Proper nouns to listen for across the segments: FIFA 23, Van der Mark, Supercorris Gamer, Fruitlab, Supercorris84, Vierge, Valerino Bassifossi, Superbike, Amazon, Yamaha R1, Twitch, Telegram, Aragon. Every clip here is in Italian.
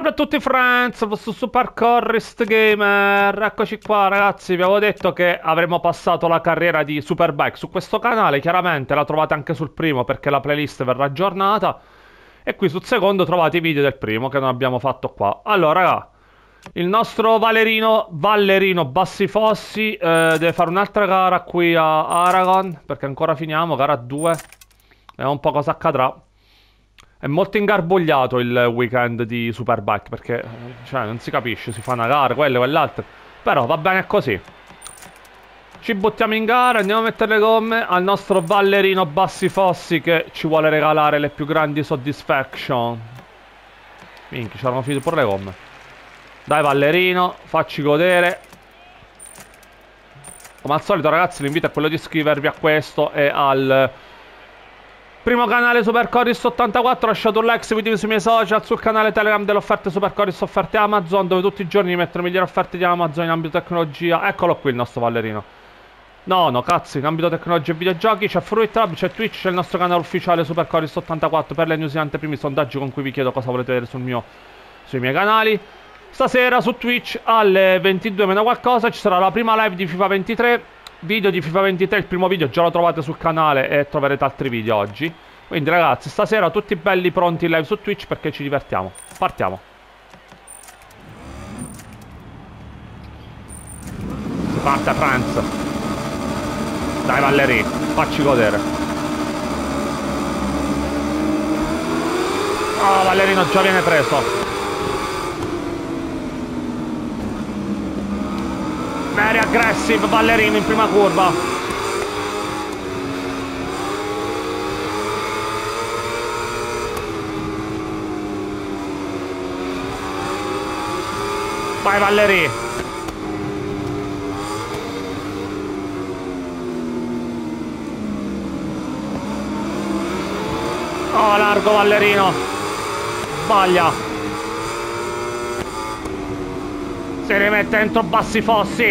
Salve a tutti friends, questo Supercorris Gamer. Eccoci qua ragazzi, vi avevo detto che avremmo passato la carriera di Superbike su questo canale. Chiaramente la trovate anche sul primo perché la playlist verrà aggiornata. E qui sul secondo trovate i video del primo che non abbiamo fatto qua. Allora raga, il nostro Valerino Bassifossi deve fare un'altra gara qui a Aragon, perché ancora finiamo, gara 2. Vediamo un po' cosa accadrà. È molto ingarbugliato il weekend di Superbike, perché cioè, non si capisce, si fa una gara, quello e quell'altro. Però va bene così. Ci buttiamo in gara, andiamo a mettere le gomme al nostro Valerino Bassifossi, che ci vuole regalare le più grandi soddisfaction. Minchia, c'erano finite pure le gomme. Dai Valerino, facci godere. Come al solito ragazzi, l'invito è quello di iscrivervi a questo e al primo canale Supercorris84. Lasciate un like, seguitemi sui miei social, sul canale Telegram delle offerte Supercorris, offerte Amazon, dove tutti i giorni mi mettono migliori offerte di Amazon in ambito tecnologia. Eccolo qui il nostro Valerino. No, no, cazzo, in ambito tecnologia e videogiochi c'è Fruitlab, c'è Twitch, c'è il nostro canale ufficiale Supercorris84 per le news in anteprimi, sondaggi con cui vi chiedo cosa volete vedere sui miei canali. Stasera su Twitch alle 22 meno qualcosa ci sarà la prima live di FIFA 23, video di FIFA 23, il primo video già lo trovate sul canale e troverete altri video oggi. Quindi ragazzi, stasera tutti belli pronti in live su Twitch perché ci divertiamo. Partiamo. Si parte Franz. Dai Valeri, facci godere. Oh, Valerino già viene preso. Very aggressive Valerino in prima curva. Vai Valeri. Oh, largo Valerino. Sbaglia. Si rimette dentro Bassifossi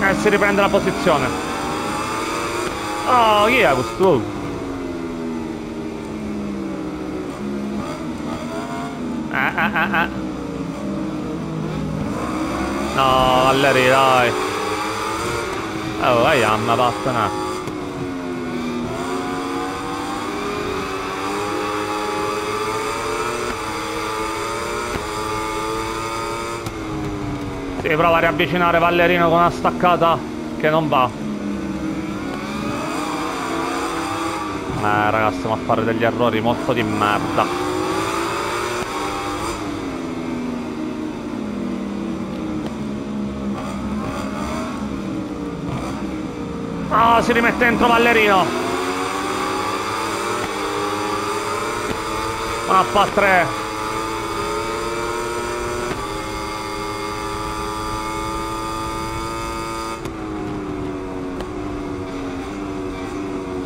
e si riprende la posizione. Oh, chi è questo? No, Valeri, dai. Oh, vai a me vattene. Si prova a riavvicinare Valerino con una staccata che non va. Ragazzi, stiamo a fare degli errori molto di merda. Ah, oh, si rimette dentro Valerino. Mappa 3.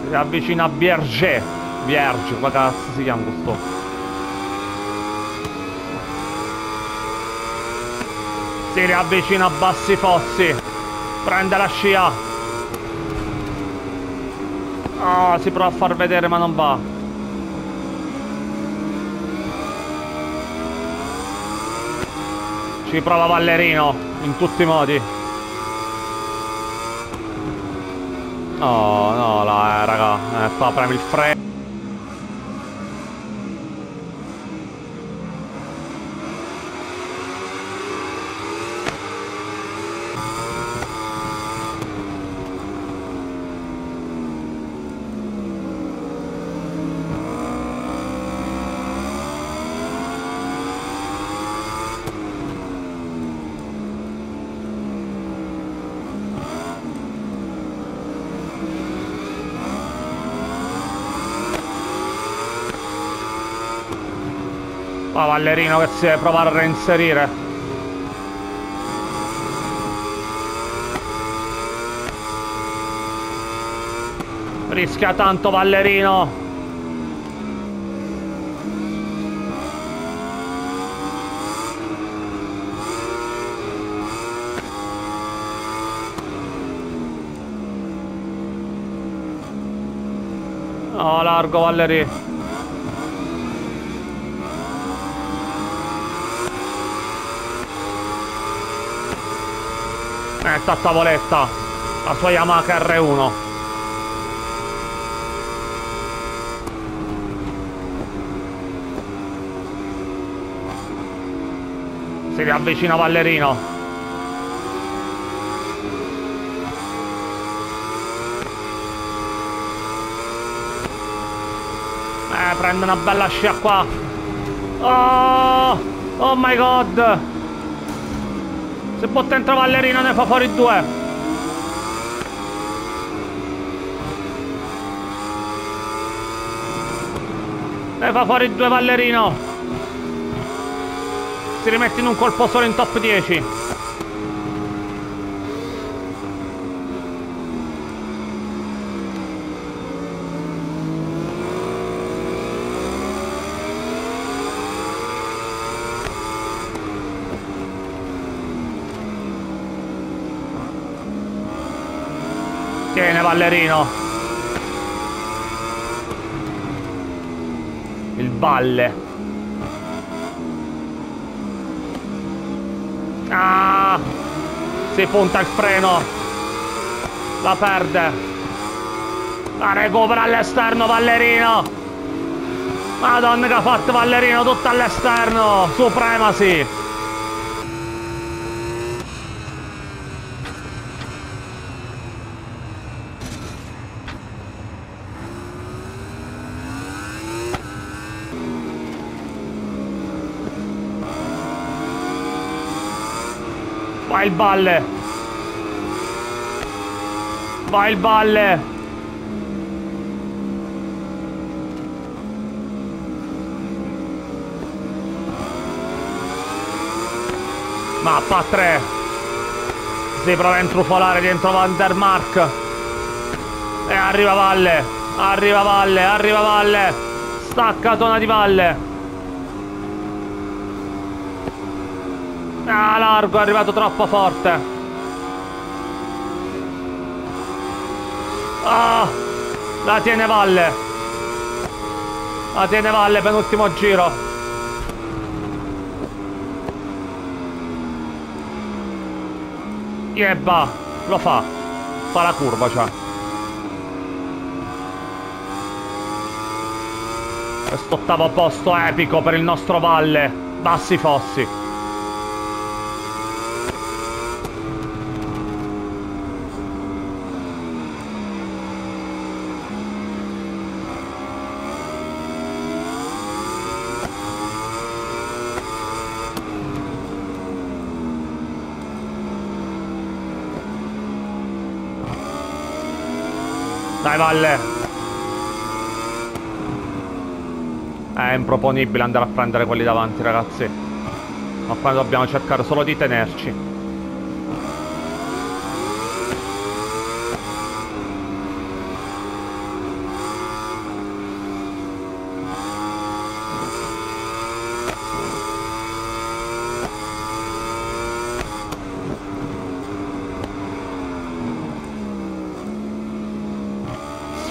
Si avvicina Vierge. Vierge, come cazzo si chiama questo? Si riavvicina Bassifossi. Prende la scia. Ah, oh, si prova a far vedere ma non va. Ci prova Valerino in tutti i modi. Oh, no, la raga, fa premi il freno. Oh, Valerino che si deve provare a reinserire. Rischia tanto Valerino. Oh, largo Valerino. Sta tavoletta, la sua Yamaha R1. Si riavvicina Vallerino. Prende una bella scia qua. Oh, oh my god. Se botta dentro Vallerino ne fa fuori due. Ne fa fuori due Vallerino. Si rimette in un colpo solo in top 10. Tiene Vallerino. Il balle. Ah, si punta il freno. La perde. La recupera all'esterno Vallerino. Madonna che ha fatto Vallerino, tutto all'esterno. Supremacy. Vai il balle. Vai il balle. Mappa 3. Si prova a intrufolare dentro Van der Mark. E arriva Valle. Arriva Valle. Arriva Valle. Staccatona di Valle. Ah, largo, è arrivato troppo forte. Ah, la tiene Valle. La tiene Valle, penultimo giro. Yebba, lo fa. Fa la curva, cioè. Quest'ottavo posto epico per il nostro Valle. Bassi Fossi. Dai Valle. È improponibile andare a prendere quelli davanti, ragazzi. Ma qua dobbiamo cercare solo di tenerci.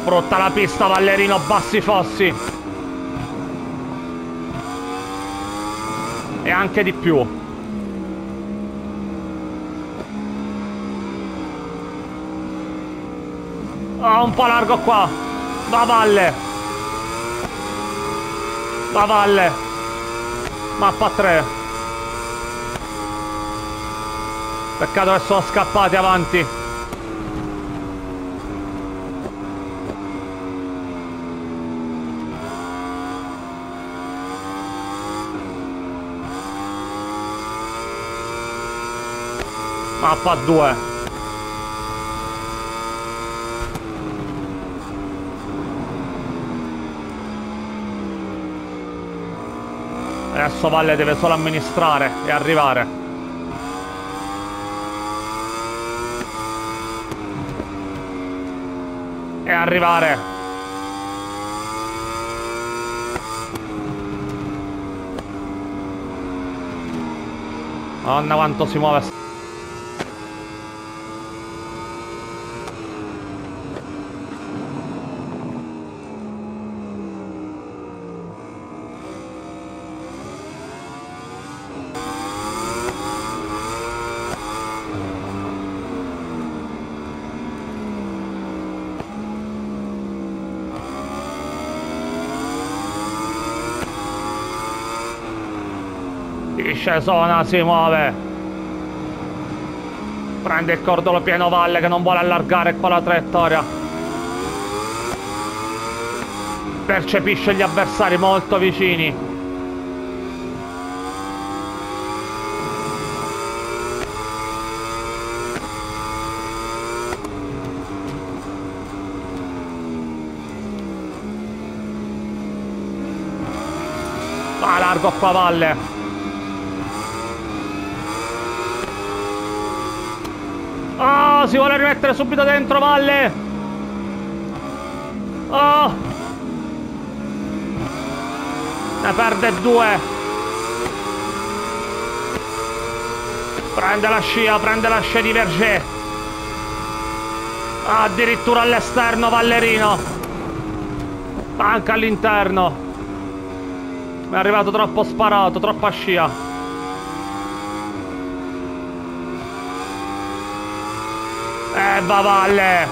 Sfrutta la pista Vallerino, Bassi Fossi. E anche di più. Oh, un po' largo qua. Va Valle. Va Valle. Mappa 3. Peccato che sono scappati avanti. Mappa 2. Adesso Valle deve solo amministrare e arrivare. E arrivare. Madonna quanto si muove. Liscia zona, si muove. Prende il cordolo pieno valle che non vuole allargare qua la traiettoria. Percepisce gli avversari molto vicini. Coppa valle. Oh, si vuole rimettere subito dentro valle. Oh, ne perde due. Prende la scia, prende la scia di Vergè. Addirittura all'esterno Vallerino. Anche all'interno. È arrivato troppo sparato, troppa scia. Bavalle.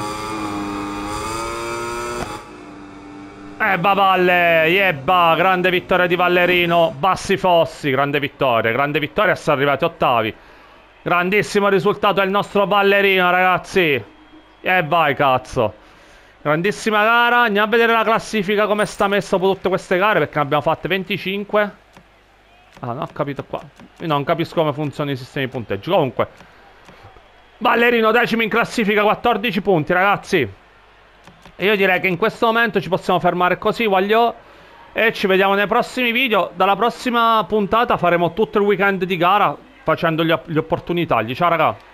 Bavalle, yebba, grande vittoria di Vallerino. Bassi Fossi, grande vittoria, sono arrivati ottavi. Grandissimo risultato del nostro Vallerino, ragazzi. E vai, cazzo. Grandissima gara, andiamo a vedere la classifica come sta messa dopo tutte queste gare, perché ne abbiamo fatte 25. Ah, non ho capito qua. Io non capisco come funzionano i sistemi di punteggio. Comunque Vallerino decimo in classifica, 14 punti, ragazzi. E io direi che in questo momento ci possiamo fermare così, voglio. E ci vediamo nei prossimi video. Dalla prossima puntata faremo tutto il weekend di gara, facendo le opportunità. Ciao raga.